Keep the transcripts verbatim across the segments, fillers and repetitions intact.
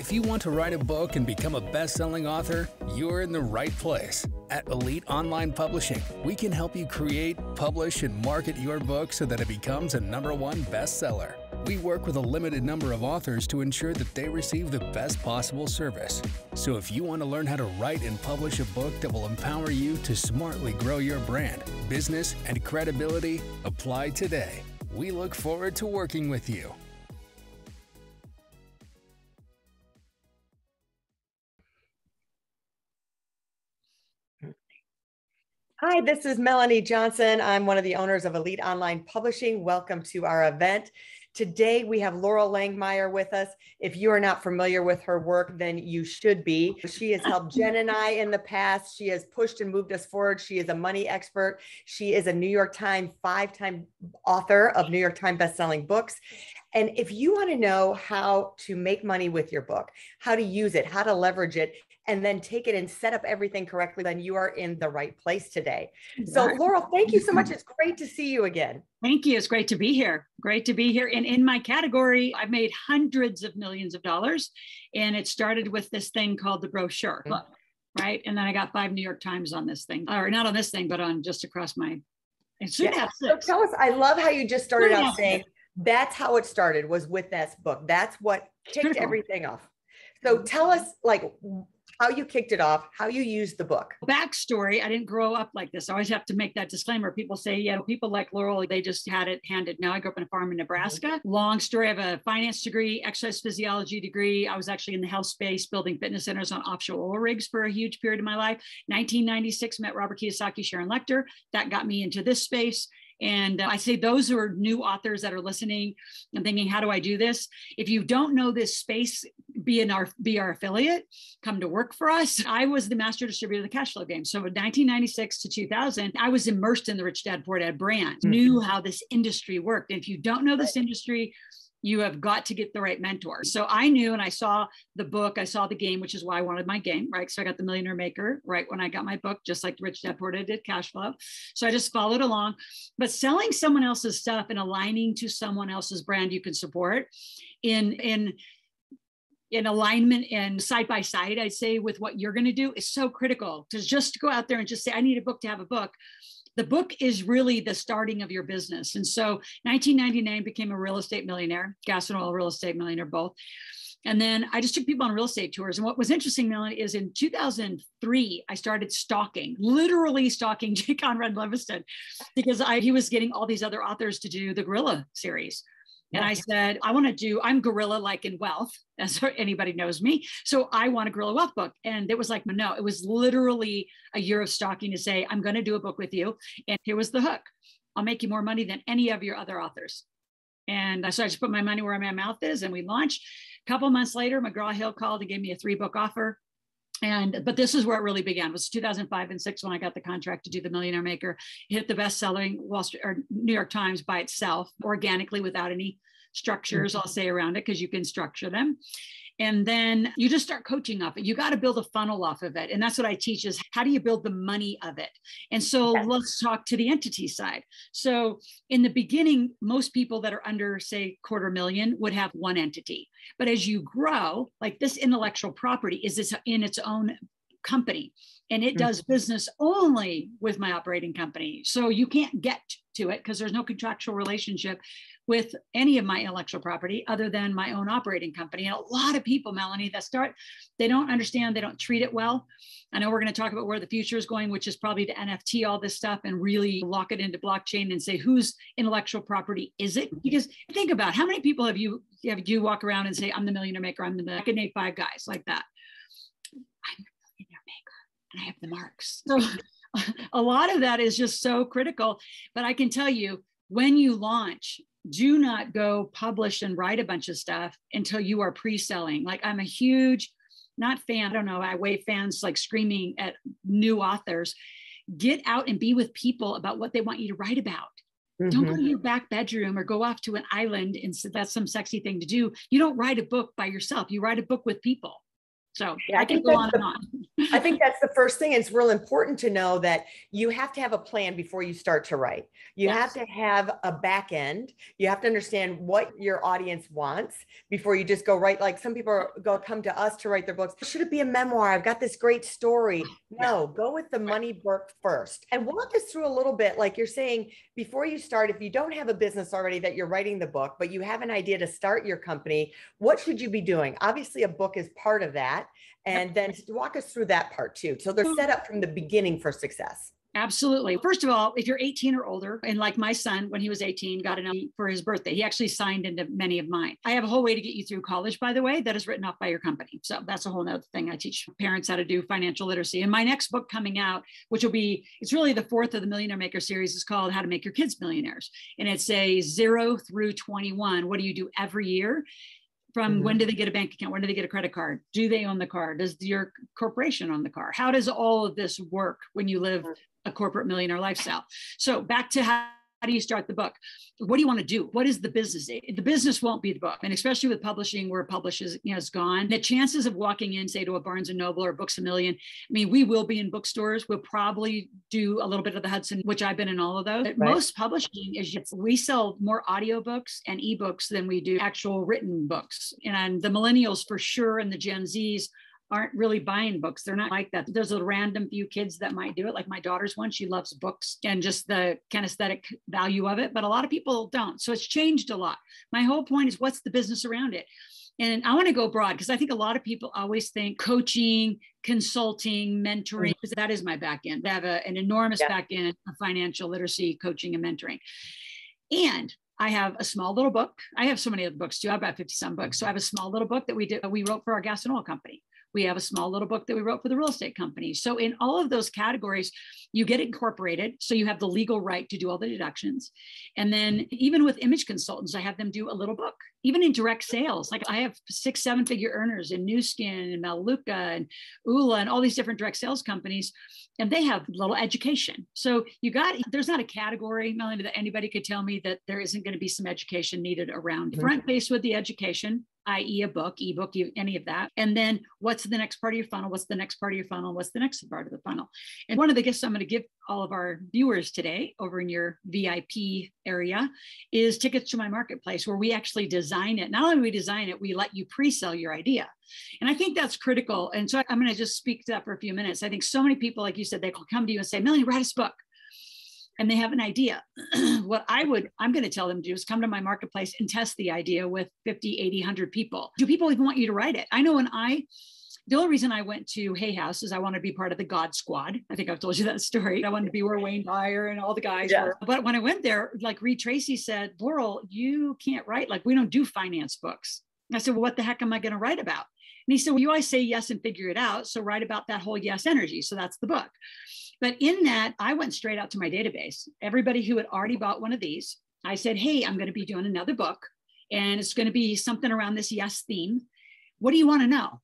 If you want to write a book and become a best-selling author, you're in the right place. At Elite Online Publishing, we can help you create, publish, and market your book so that it becomes a number one bestseller. We work with a limited number of authors to ensure that they receive the best possible service. So if you want to learn how to write and publish a book that will empower you to smartly grow your brand, business, and credibility, apply today. We look forward to working with you. Hi, this is Melanie Johnson. I'm one of the owners of Elite Online Publishing. Welcome to our event. Today, we have Loral Langemeier with us. If you are not familiar with her work, then you should be. She has helped Jen and I in the past. She has pushed and moved us forward. She is a money expert. She is a New York Times five-time author of New York Times best-selling books. And if you want to know how to make money with your book, how to use it, how to leverage it, and then take it and set up everything correctly, then you are in the right place today. So Loral, thank you so much. It's great to see you again. Thank you. It's great to be here. Great to be here. And in my category, I've made hundreds of millions of dollars. And it started with this thing called the brochure book, right? And then I got five New York Times on this thing, or not on this thing, but on just across my, and soon yeah. So tell us, I love how you just started out saying, that's how it started, was with this book. That's what kicked everything off. So tell us like how you kicked it off, how you used the book. Backstory, I didn't grow up like this. I always have to make that disclaimer. People say, you know, people like Loral, they just had it handed. Now I grew up on a farm in Nebraska. Long story, I have a finance degree, exercise physiology degree. I was actually in the health space, building fitness centers on offshore oil rigs for a huge period of my life. nineteen ninety-six, met Robert Kiyosaki, Sharon Lecter. That got me into this space. And I say those who are new authors that are listening and thinking, how do I do this? If you don't know this space, be, in our, be our affiliate, come to work for us. I was the master distributor of the cash flow game. So in nineteen ninety-six to two thousand, I was immersed in the Rich Dad Poor Dad brand, mm-hmm. knew how this industry worked. And if you don't know this industry, you have got to get the right mentor. So I knew, and I saw the book, I saw the game, which is why I wanted my game, right? So I got the Millionaire Maker, right? When I got my book, just like Rich Dad Poor Dad did, cash flow. So I just followed along, but selling someone else's stuff and aligning to someone else's brand you can support in, in, in alignment and side by side, I'd say with what you're going to do is so critical. To just go out there and just say, I need a book to have a book. The book is really the starting of your business. And so nineteen ninety-nine became a real estate millionaire, gas and oil real estate millionaire, both. And then I just took people on real estate tours. And what was interesting, Melanie, is in two thousand three, I started stalking, literally stalking J. Conrad Levinston, because I, he was getting all these other authors to do the Gorilla series. And I said, I want to do, I'm gorilla like in wealth, as anybody knows me. So I want a Gorilla Wealth book. And it was like, no, it was literally a year of stalking to say, I'm going to do a book with you. And here was the hook. I'll make you more money than any of your other authors. And so I just put my money where my mouth is. And we launched. A couple months later, McGraw-Hill called and gave me a three book offer. And, but this is where it really began. It was two thousand five and six when I got the contract to do the Millionaire Maker, hit the best-selling Wall Street or New York Times by itself, organically without any structures, I'll say, around it, because you can structure them. And then you just start coaching off it. You got to build a funnel off of it. And that's what I teach is how do you build the money of it? And so yes. Let's talk to the entity side. So in the beginning, most people that are under, say, quarter million would have one entity. But as you grow, like this intellectual property is this in its own company. And it does business only with my operating company. So you can't get to it because there's no contractual relationship with any of my intellectual property other than my own operating company. And a lot of people, Melanie, that start, they don't understand, they don't treat it well. I know we're going to talk about where the future is going, which is probably to N F T all this stuff and really lock it into blockchain and say, whose intellectual property is it? Because think about how many people have you, have you walk around and say, I'm the Millionaire Maker, I'm the Millionaire. I can name five guys like that. I'm and I have the marks. So a lot of that is just so critical. But I can tell you, when you launch, do not go publish and write a bunch of stuff until you are pre-selling. Like I'm a huge, not fan, I don't know, I wave fans like screaming at new authors. Get out and be with people about what they want you to write about. Mm-hmm. Don't go to your back bedroom or go off to an island and so that's some sexy thing to do. You don't write a book by yourself. You write a book with people. So yeah, I can go on the, and on. I think that's the first thing. It's real important to know that you have to have a plan before you start to write. You yes. have to have a back end. You have to understand what your audience wants before you just go write. Like some people are, go come to us to write their books. Should it be a memoir? I've got this great story. No, go with the money book first. And walk us through a little bit, like you're saying, before you start, if you don't have a business already that you're writing the book, but you have an idea to start your company, what should you be doing? Obviously, a book is part of that. And then walk us through that part too. So they're set up from the beginning for success. Absolutely. First of all, if you're eighteen or older, and like my son, when he was eighteen, got an L E for his birthday, he actually signed into many of mine. I have a whole way to get you through college, by the way, that is written off by your company. So that's a whole nother thing. I teach parents how to do financial literacy. And my next book coming out, which will be, it's really the fourth of the Millionaire Maker series, is called How to Make Your Kids Millionaires. And it's a zero through twenty-one. What do you do every year? From mm-hmm. when do they get a bank account? When do they get a credit card? Do they own the car? Does your corporation own the car? How does all of this work when you live a corporate millionaire lifestyle? So back to how, how do you start the book? What do you want to do? What is the business? The business won't be the book. And especially with publishing, where publishing has gone, the chances of walking in, say, to a Barnes and Noble or Books a Million, I mean, we will be in bookstores. We'll probably do a little bit of the Hudson, which I've been in all of those. But right. most publishing is just, we sell more audiobooks and ebooks than we do actual written books. And the millennials for sure, and the Gen Zs aren't really buying books. They're not like that. There's a random few kids that might do it. Like my daughter's one, she loves books and just the kinesthetic value of it. But a lot of people don't. So it's changed a lot. My whole point is, what's the business around it? And I want to go broad, because I think a lot of people always think coaching, consulting, mentoring, because that is my back end. I have a, an enormous yeah. back end of financial literacy, coaching, and mentoring. And I have a small little book. I have so many other books too. I've got fifty some books. So I have a small little book that we did, we wrote for our gas and oil company. We have a small little book that we wrote for the real estate company. So in all of those categories, you get incorporated. So you have the legal right to do all the deductions. And then even with image consultants, I have them do a little book, even in direct sales. Like I have six, seven figure earners in Nu Skin and Maluka and U L A and all these different direct sales companies. And they have little education. So you got, there's not a category, Melanie, that anybody could tell me that there isn't going to be some education needed around mm-hmm. front face with the education, that is a book, ebook, any of that. And then what's the next part of your funnel? What's the next part of your funnel? What's the next part of the funnel? And one of the gifts I'm going to give all of our viewers today over in your V I P area is tickets to my marketplace, where we actually design it. Not only do we design it, we let you pre-sell your idea. And I think that's critical. And so I'm going to just speak to that for a few minutes. I think so many people, like you said, they come to you and say, Melanie, write us a book. And they have an idea. What I would, I'm going to tell them to do is come to my marketplace and test the idea with fifty, eighty, one hundred people. Do people even want you to write it? I know when I, the only reason I went to Hay House is I wanted to be part of the God Squad. I think I've told you that story. I wanted to be where Wayne Dyer and all the guys yeah. were. But when I went there, like Reed Tracy said, Laurel, you can't write. Like, we don't do finance books. I said, well, what the heck am I going to write about? And he said, well, you always say yes and figure it out. So write about that whole yes energy. So that's the book. But in that, I went straight out to my database. Everybody who had already bought one of these, I said, hey, I'm going to be doing another book, and it's going to be something around this yes theme. What do you want to know?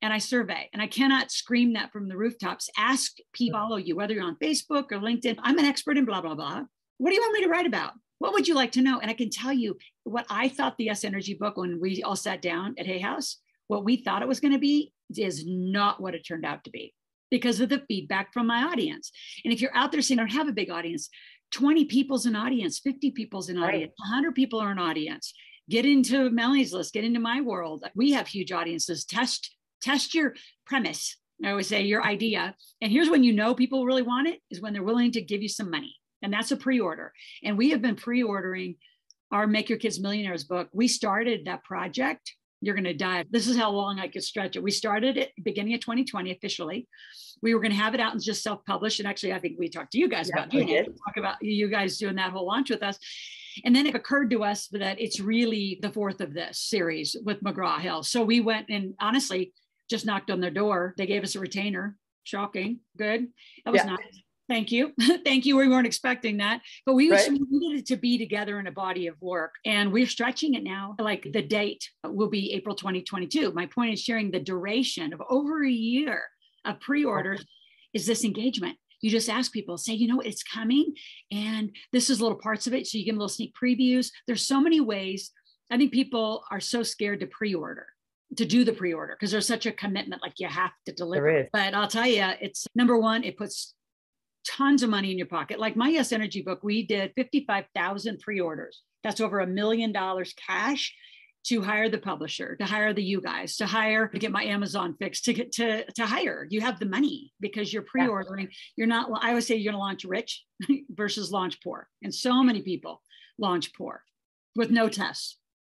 And I survey, and I cannot scream that from the rooftops. Ask people follow you, whether you're on Facebook or LinkedIn. I'm an expert in blah, blah, blah. What do you want me to write about? What would you like to know? And I can tell you what I thought the Yes Energy book, when we all sat down at Hay House, what we thought it was going to be is not what it turned out to be, because of the feedback from my audience. And if you're out there saying, I don't have a big audience, twenty people's an audience, fifty people's an audience, right. one hundred people are an audience. Get into Melanie's list, get into my world. We have huge audiences. Test, test your premise. I always say your idea. And here's when you know people really want it, is when they're willing to give you some money. And that's a pre-order. And we have been pre-ordering our Make Your Kids Millionaires book. We started that project. You're going to die. This is how long I could stretch it. We started at the beginning of twenty twenty officially. We were going to have it out and just self-publish. And actually, I think we talked to you guys yeah, about doing it. Talk about you guys doing that whole launch with us. And then it occurred to us that it's really the fourth of this series with McGraw-Hill. So we went and honestly just knocked on their door. They gave us a retainer. Shocking. Good. That was yeah. nice. Thank you. Thank you. We weren't expecting that, but we right. needed it to be together in a body of work, and we're stretching it now. Like the date will be April twenty twenty-two. My point is sharing the duration of over a year of pre-orders okay. is this engagement. You just ask people, say, you know, it's coming, and this is little parts of it. So you give them little sneak previews. There's so many ways. I think people are so scared to pre-order. to do the pre-order because there's such a commitment, like you have to deliver. But I'll tell you, it's number one, it puts tons of money in your pocket. Like my Yes Energy book, we did fifty-five thousand pre-orders. That's over a million dollars cash to hire the publisher, to hire the you guys, to hire, to get my Amazon fixed, to get to, to hire. You have the money because you're pre-ordering. You're not, I always say you're gonna launch rich versus launch poor. And so many people launch poor with no tests.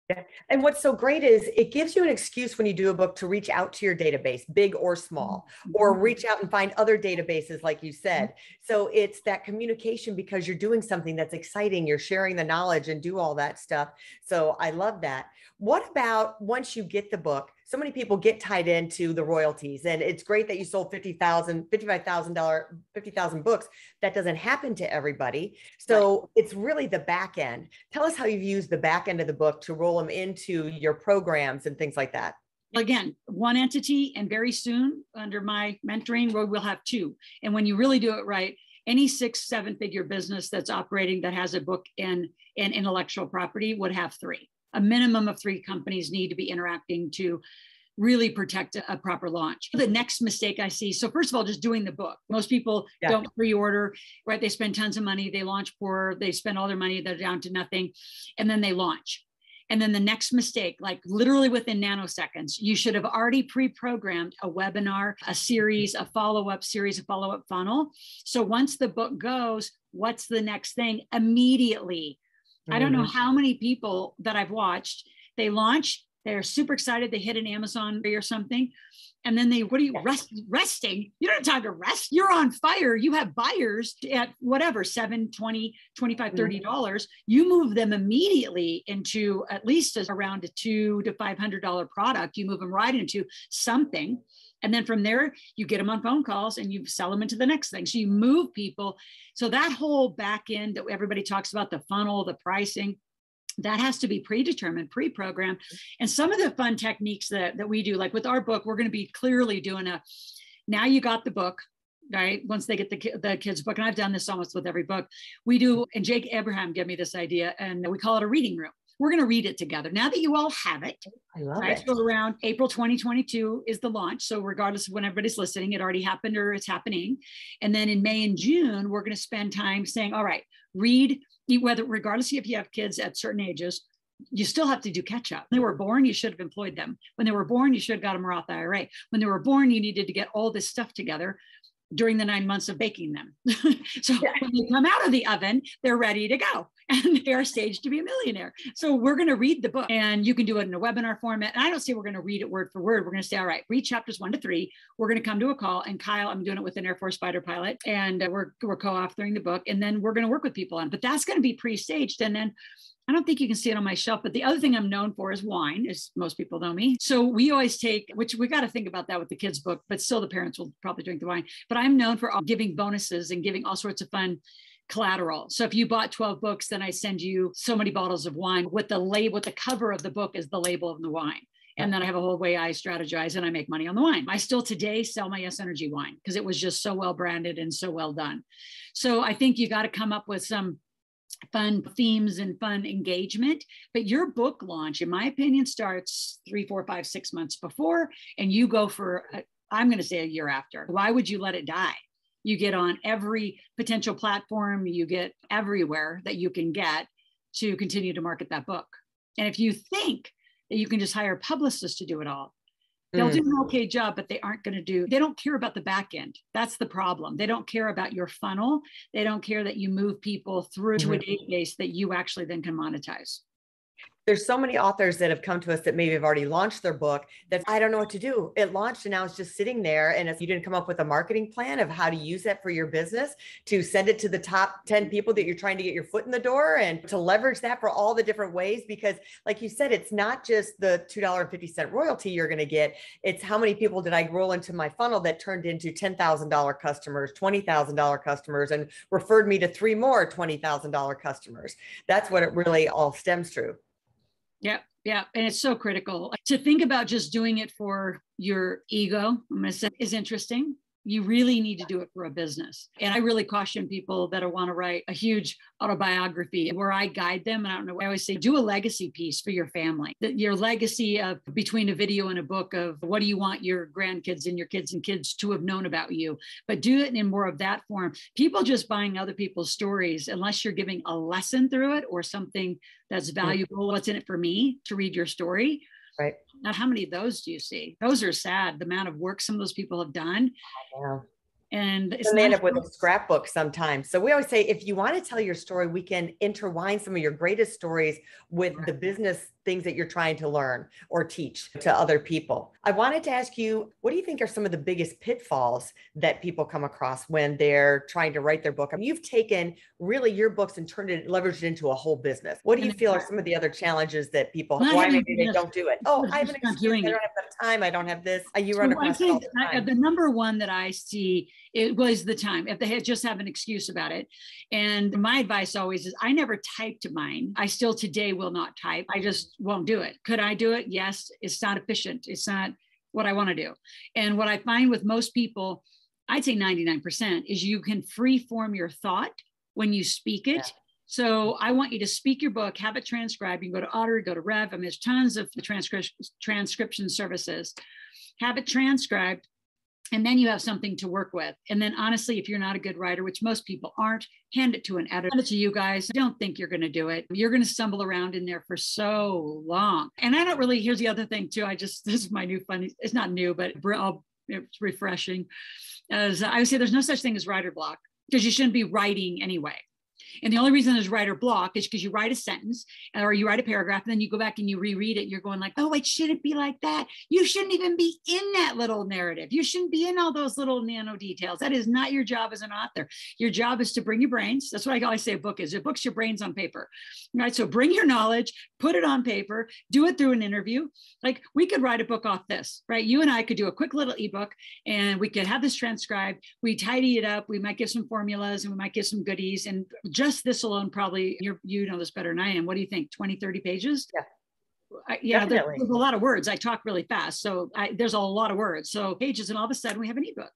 Yeah. And what's so great is it gives you an excuse when you do a book to reach out to your database, big or small, or reach out and find other databases, like you said. So it's that communication because you're doing something that's exciting. You're sharing the knowledge and do all that stuff. So I love that. What about once you get the book? So many people get tied into the royalties, and it's great that you sold fifty thousand, fifty-five thousand, fifty thousand books. That doesn't happen to everybody. So it's really the back end. Tell us how you've used the back end of the book to roll them into your programs and things like that. Again, one entity, and very soon under my mentoring, we'll have two. And when you really do it right, any six, seven figure business that's operating that has a book and, and intellectual property would have three. A minimum of three companies need to be interacting to really protect a, a proper launch. The next mistake I see, so first of all, just doing the book. Most people yeah. don't pre-order, right? They spend tons of money, they launch poor, they spend all their money, they're down to nothing, and then they launch. And then the next mistake, like literally within nanoseconds, you should have already pre-programmed a webinar, a series, a follow-up series, a follow-up funnel. So once the book goes, what's the next thing? Immediately. I don't know how many people that I've watched, they launch, they're super excited, they hit an Amazon or something. And then they, what are you, rest, resting? You don't have time to rest. You're on fire. You have buyers at whatever, seven, twenty, twenty-five, thirty dollars. You move them immediately into at least around a two to five hundred dollars product. You move them right into something. And then from there, you get them on phone calls and you sell them into the next thing. So you move people. So that whole back end that everybody talks about, the funnel, the pricing, that has to be predetermined, pre-programmed. And some of the fun techniques that, that we do, like with our book, we're going to be clearly doing a, now you got the book, right? Once they get the, the kids' book, and I've done this almost with every book we do, and Jake Abraham gave me this idea, and we call it a reading room. We're going to read it together. Now that you all have it, I love right? it. So around April twenty twenty-two is the launch. So regardless of when everybody's listening, it already happened or it's happening. And then in May and June, we're going to spend time saying, all right, read, whether regardless if you have kids at certain ages, you still have to do catch up. When they were born, you should have employed them. When they were born, you should have got them Roth I R A. When they were born, you needed to get all this stuff together during the nine months of baking them. So yeah. when they come out of the oven, they're ready to go and they are staged to be a millionaire. So we're going to read the book, and you can do it in a webinar format. And I don't say we're going to read it word for word. We're going to say, all right, read chapters one to three. We're going to come to a call, and Kyle, I'm doing it with an Air Force fighter pilot, and we're, we're co-authoring the book, and then we're going to work with people on it. But that's going to be pre-staged. And then I don't think you can see it on my shelf, but the other thing I'm known for is wine, as most people know me. So we always take, which we got to think about that with the kids' book, but still the parents will probably drink the wine. But I'm known for giving bonuses and giving all sorts of fun collateral. So if you bought twelve books, then I send you so many bottles of wine with the label, with the cover of the book is the label of the wine. And then I have a whole way I strategize and I make money on the wine. I still today sell my Yes Energy wine because it was just so well branded and so well done. So I think you got to come up with some fun themes and fun engagement. But your book launch, in my opinion, starts three, four, five, six months before, and you go for, a, I'm going to say a year after. Why would you let it die? You get on every potential platform, you get everywhere that you can get to continue to market that book. And if you think that you can just hire publicists to do it all, they'll do an okay job, but they aren't going to do, they don't care about the back end. That's the problem. They don't care about your funnel. They don't care that you move people through to a database that you actually then can monetize. There's so many authors that have come to us that maybe have already launched their book that I don't know what to do. It launched and now it's just sitting there. And if you didn't come up with a marketing plan of how to use that for your business, to send it to the top ten people that you're trying to get your foot in the door, and to leverage that for all the different ways, because like you said, it's not just the two dollars and fifty cents royalty you're going to get. It's how many people did I roll into my funnel that turned into ten thousand dollar customers, twenty thousand dollar customers, and referred me to three more twenty thousand dollar customers. That's what it really all stems through. Yeah. Yeah. And it's so critical to think about just doing it for your ego. I'm going to say is interesting. You really need to do it for a business. And I really caution people that want to write a huge autobiography where I guide them. And I don't know, I always say, do a legacy piece for your family. Your legacy of between a video and a book of what do you want your grandkids and your kids and kids to have known about you, but do it in more of that form. People just buying other people's stories, unless you're giving a lesson through it or something that's valuable. What's in it for me to read your story? Right. Now, how many of those do you see? Those are sad. The amount of work some of those people have done. Yeah. And it's they end up with a scrapbook sometimes. So we always say, if you want to tell your story, we can intertwine some of your greatest stories with the business things that you're trying to learn or teach to other people. I wanted to ask you, what do you think are some of the biggest pitfalls that people come across when they're trying to write their book? I mean, you've taken really your books and turned it, leveraged it into a whole business. What do you feel are some of the other challenges that people, well, why maybe they don't do it? Oh, I haven't, I don't have the time. I don't have this. You run across all the time. The number one that I see, it was the time, if they had just have an excuse about it. And my advice always is I never typed mine. I still today will not type. I just won't do it. Could I do it? Yes. It's not efficient. It's not what I want to do. And what I find with most people, I'd say ninety-nine percent, is you can free form your thought when you speak it. Yeah. So I want you to speak your book, have it transcribed. You can go to Otter, go to Rev. I mean, there's tons of the transcri- transcription services. Have it transcribed. And then you have something to work with. And then honestly, if you're not a good writer, which most people aren't, hand it to an editor. Hand it to you guys. I don't think you're going to do it. You're going to stumble around in there for so long. And I don't really, here's the other thing too. I just, this is my new fun. It's not new, but it's refreshing. As I would say, there's no such thing as writer block because you shouldn't be writing anyway. And the only reason there's writer block is because you write a sentence or you write a paragraph, and then you go back and you reread it. You're going like, oh, it shouldn't be like that. You shouldn't even be in that little narrative. You shouldn't be in all those little nano details. That is not your job as an author. Your job is to bring your brains. That's what I always say a book is. It books your brains on paper, right? So bring your knowledge, put it on paper, do it through an interview. Like we could write a book off this, right? You and I could do a quick little ebook and we could have this transcribed. We tidy it up. We might give some formulas and we might give some goodies and just this alone, probably, you're, you know this better than I am. What do you think? twenty, thirty pages? Yeah. I, yeah, there's, there's a lot of words. I talk really fast. So I, there's a lot of words. So pages, and all of a sudden we have an ebook.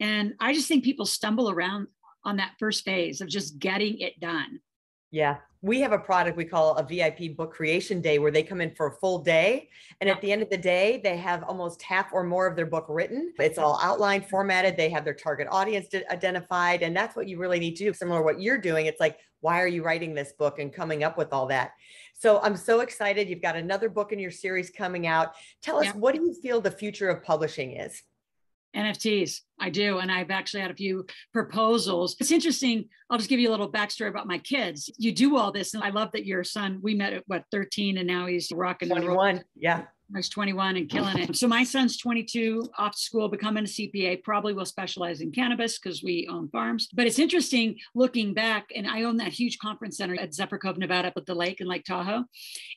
And I just think people stumble around on that first phase of just getting it done. Yeah. We have a product we call a V I P book creation day where they come in for a full day. And at the end of the day, they have almost half or more of their book written. It's all outlined, formatted. They have their target audience identified. And that's what you really need to do. Similar to what you're doing. It's like, why are you writing this book and coming up with all that? So I'm so excited. You've got another book in your series coming out. Tell us, yeah. What do you feel the future of publishing is? N F Ts. I do. And I've actually had a few proposals. It's interesting. I'll just give you a little backstory about my kids. You do all this. And I love that your son, we met at what, thirteen, and now he's rocking twenty-one. The yeah. He's twenty-one and killing it. So my son's twenty-two, off to school, becoming a C P A, probably will specialize in cannabis because we own farms. But it's interesting looking back, and I own that huge conference center at Zephyr Cove, Nevada, up at the lake in Lake Tahoe,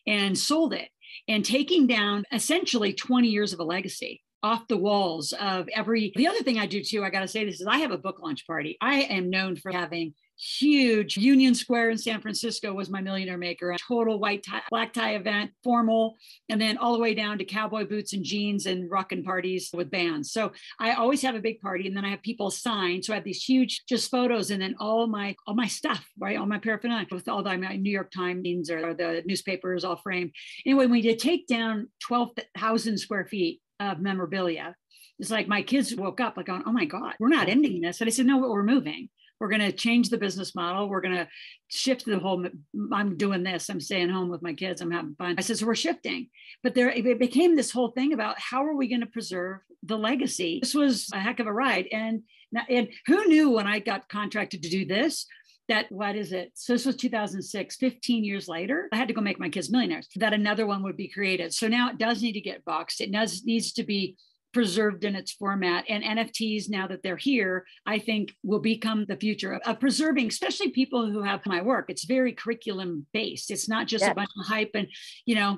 and sold it and taking down essentially twenty years of a legacy. Off the walls of every, the other thing I do too, I got to say this is I have a book launch party. I am known for having huge Union Square in San Francisco was my Millionaire Maker, a total white tie, black tie event, formal, and then all the way down to cowboy boots and jeans and rockin' parties with bands. So I always have a big party and then I have people sign. So I have these huge just photos and then all my, all my stuff, right? All my paraphernalia with all the, my New York Times or, or the newspapers all framed. Anyway, we did take down twelve thousand square feet of memorabilia. It's like my kids woke up like, going, oh my God, we're not ending this. And I said, no, we're moving. We're going to change the business model. We're going to shift the whole, I'm doing this. I'm staying home with my kids. I'm having fun. I said, so we're shifting. But there, it became this whole thing about how are we going to preserve the legacy? This was a heck of a ride. And, and who knew when I got contracted to do this, that, what is it? So this was two thousand six, fifteen years later, I had to go make my kids millionaires, that another one would be created. So now it does need to get boxed. It does needs to be preserved in its format. And N F Ts, now that they're here, I think will become the future of, of preserving, especially people who have my work. It's very curriculum based. It's not just yeah. a bunch of hype and, you know,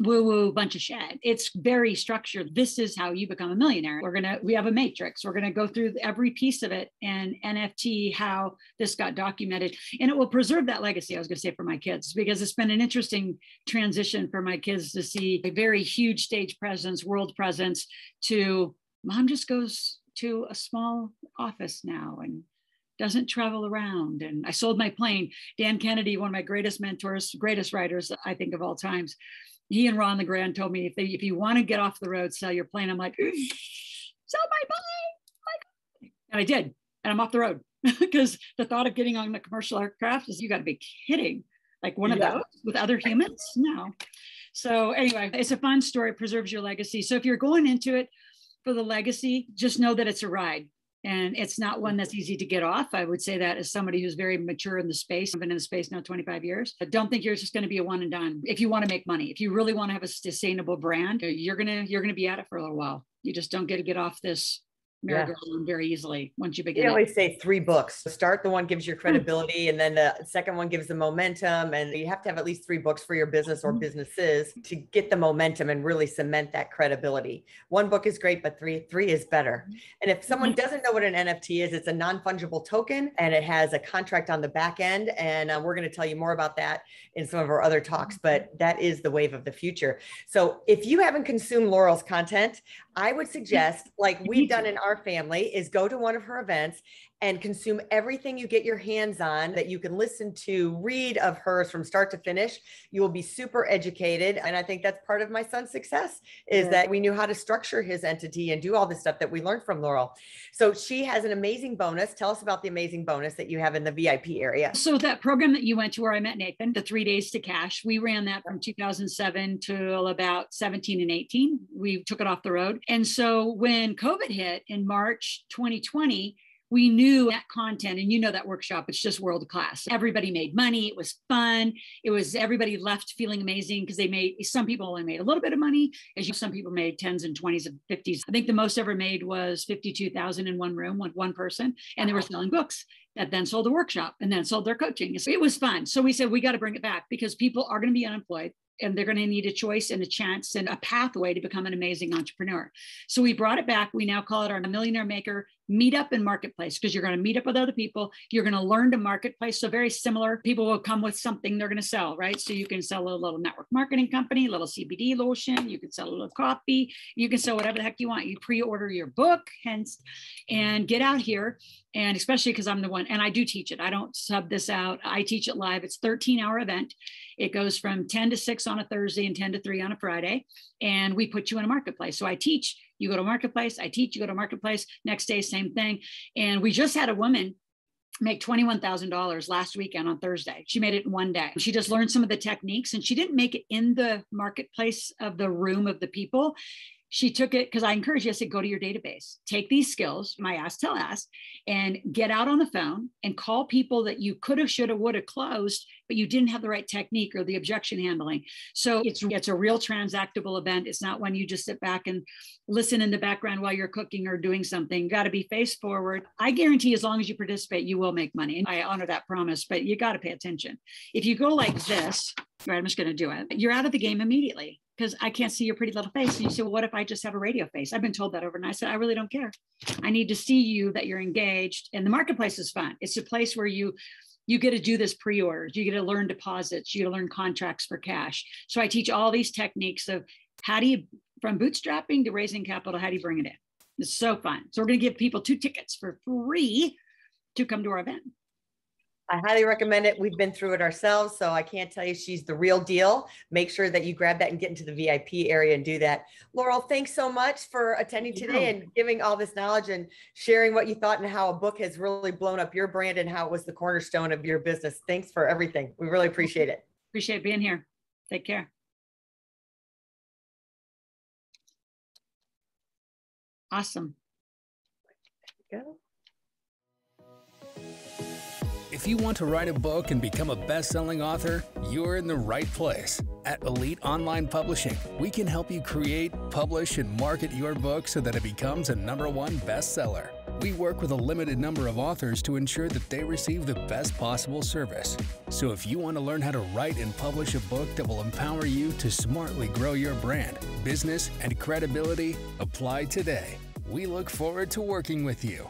woo woo, bunch of shit. It's very structured. This is how you become a millionaire. We're going to, we have a matrix. We're going to go through every piece of it and N F T, how this got documented. And it will preserve that legacy, I was going to say, for my kids, because it's been an interesting transition for my kids to see a very huge stage presence, world presence to mom just goes to a small office now and doesn't travel around. And I sold my plane. Dan Kennedy, one of my greatest mentors, greatest writers, I think of all times, he and Ron the Grand told me, if, they, if you want to get off the road, sell your plane. I'm like, sell my plane. And I did. And I'm off the road because the thought of getting on the commercial aircraft is, you got to be kidding. Like one yeah. of those with other humans? No. So anyway, it's a fun story. It preserves your legacy. So if you're going into it for the legacy, just know that it's a ride. And it's not one that's easy to get off. I would say that as somebody who's very mature in the space. I've been in the space now twenty-five years. But don't think you're just going to be a one and done. If you want to make money, if you really want to have a sustainable brand, you're going to you're going to be at it for a little while. You just don't get to get off this merry-go-round yeah. very easily once you begin. They always say three books. Start the one gives you credibility, and then the second one gives the momentum. And you have to have at least three books for your business or businesses to get the momentum and really cement that credibility. One book is great, but three three is better. And if someone doesn't know what an N F T is, it's a non-fungible token, and it has a contract on the back end. And uh, we're going to tell you more about that in some of our other talks. But that is the wave of the future. So if you haven't consumed Loral's content, I would suggest, like we've done in our family, is go to one of her events and consume everything you get your hands on that you can listen to, read of hers from start to finish. You will be super educated. And I think that's part of my son's success is yeah. that we knew how to structure his entity and do all the stuff that we learned from Loral. So she has an amazing bonus. Tell us about the amazing bonus that you have in the V I P area. So that program that you went to where I met Nathan, the three days to cash, we ran that from two thousand seven till about seventeen and eighteen. We took it off the road. And so when COVID hit in March twenty twenty, we knew that content, and you know that workshop, it's just world class. Everybody made money. It was fun. It was everybody left feeling amazing because they made, some people only made a little bit of money. As you know, some people made tens and twenties and fifties. I think the most ever made was fifty-two thousand in one room with one person. And they were selling books that then sold the workshop and then sold their coaching. So it was fun. So we said, we got to bring it back because people are going to be unemployed. And they're going to need a choice and a chance and a pathway to become an amazing entrepreneur. So we brought it back. We now call it our Millionaire Maker Meetup and Marketplace, because you're going to meet up with other people. You're going to learn to marketplace. So very similar, people will come with something they're going to sell, right? So you can sell a little network marketing company, a little C B D lotion. You can sell a little coffee. You can sell whatever the heck you want. You pre-order your book, hence, and get out here. And especially because I'm the one, and I do teach it. I don't sub this out. I teach it live. It's a thirteen hour event. It goes from ten to six on a Thursday and ten to three on a Friday. And we put you in a marketplace. So I teach, you go to marketplace, I teach, you go to marketplace. Next day, same thing. And we just had a woman make twenty-one thousand dollars last weekend on Thursday. She made it in one day. She just learned some of the techniques, and she didn't make it in the marketplace of the room of the people. She took it because I encourage you, I said, go to your database, take these skills, my ass tell ass, and get out on the phone and call people that you could have, should have, would have closed, but you didn't have the right technique or the objection handling. So it's, it's a real transactable event. It's not one you just sit back and listen in the background while you're cooking or doing something. You got to be face forward. I guarantee as long as you participate, you will make money. I honor that promise, but you got to pay attention. If you go like this, right, I'm just going to do it, you're out of the game immediately. Because I can't see your pretty little face. And you say, well, what if I just have a radio face? I've been told that overnight. I said, I really don't care. I need to see you, that you're engaged. And the marketplace is fun. It's a place where you you get to do this pre-orders. You get to learn deposits. You get to learn contracts for cash. So I teach all these techniques of how do you, from bootstrapping to raising capital, how do you bring it in? It's so fun. So we're going to give people two tickets for free to come to our event. I highly recommend it. We've been through it ourselves, so I can't tell you, she's the real deal. Make sure that you grab that and get into the V I P area and do that. Loral, thanks so much for attending today and giving all this knowledge and sharing what you thought and how a book has really blown up your brand and how it was the cornerstone of your business. Thanks for everything. We really appreciate it. Appreciate being here. Take care. Awesome. There you go. If you want to write a book and become a best-selling author, you're in the right place. At Elite Online Publishing, we can help you create, publish, and market your book so that it becomes a number one bestseller. We work with a limited number of authors to ensure that they receive the best possible service. So if you want to learn how to write and publish a book that will empower you to smartly grow your brand, business, and credibility, apply today. We look forward to working with you.